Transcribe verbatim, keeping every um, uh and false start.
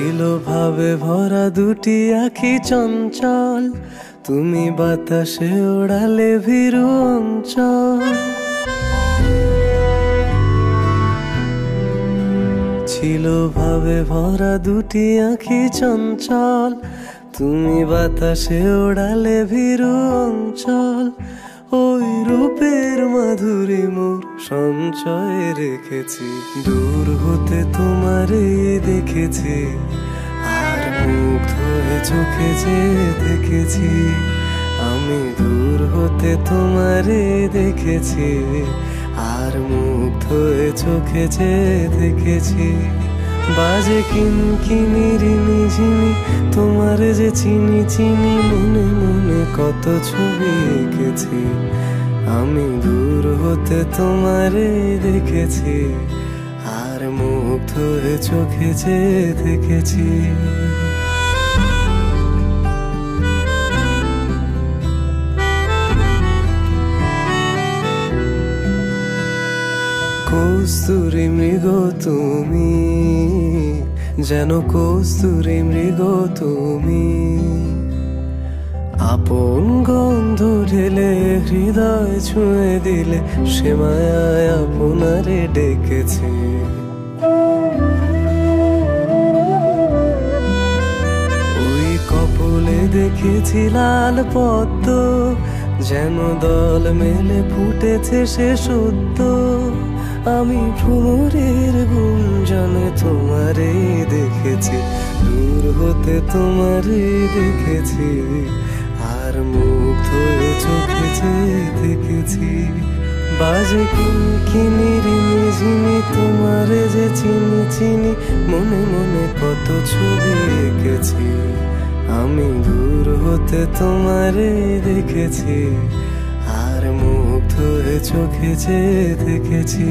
छिलो भावे भरा दुटी आखी चंचल तुमी बतासे उड़ाले भीरु अंचल छिलो भावे भरा दुटी आखी चंचल तुमी बतासे उड़ाले भीरु अंचल ओई रूपेर माधुरी मोर संचय रेखेछि दूर होते तुम्हारे देखेछि आर मुग्ध हये चोखे चेये देखेछि आमी दूर होते तुम्हारे देखेछि आर मुग्ध हये चोखे चेये देखेछि बाजे किनकिनी रिनी झिनी तोमार जे चिनी चिनी मने मने कत छवि एँकेछि आमी दूर होते तोमारे देखेछि आर मुग्ध हये चोखे चेये देखेछि कस्तूरी मृग तुमी जेनो कस्तूरी मृग तुमी आपन गंध ढेले हृदय छुए दिले से मायाय आपनारे डेकेछि ओई कपोले देखेछि लाल पद्म जेनो दल मेले फुटेছে से शुद्ध आमी भ्रमरेर गुंजने तुम्हारे देखेछि दूर होते तुम्हारे देखेछि आर मुग्ध हये चोखे चेये देखेछि बाजे किनकिनी रिनी झिनी तुम्हारे जे चिनी चिनी मने मने कत छवि एँकेछि आमी दूर होते तुम्हारे देखेछि आर मुग्ध हये चोखे चेये देखेछि।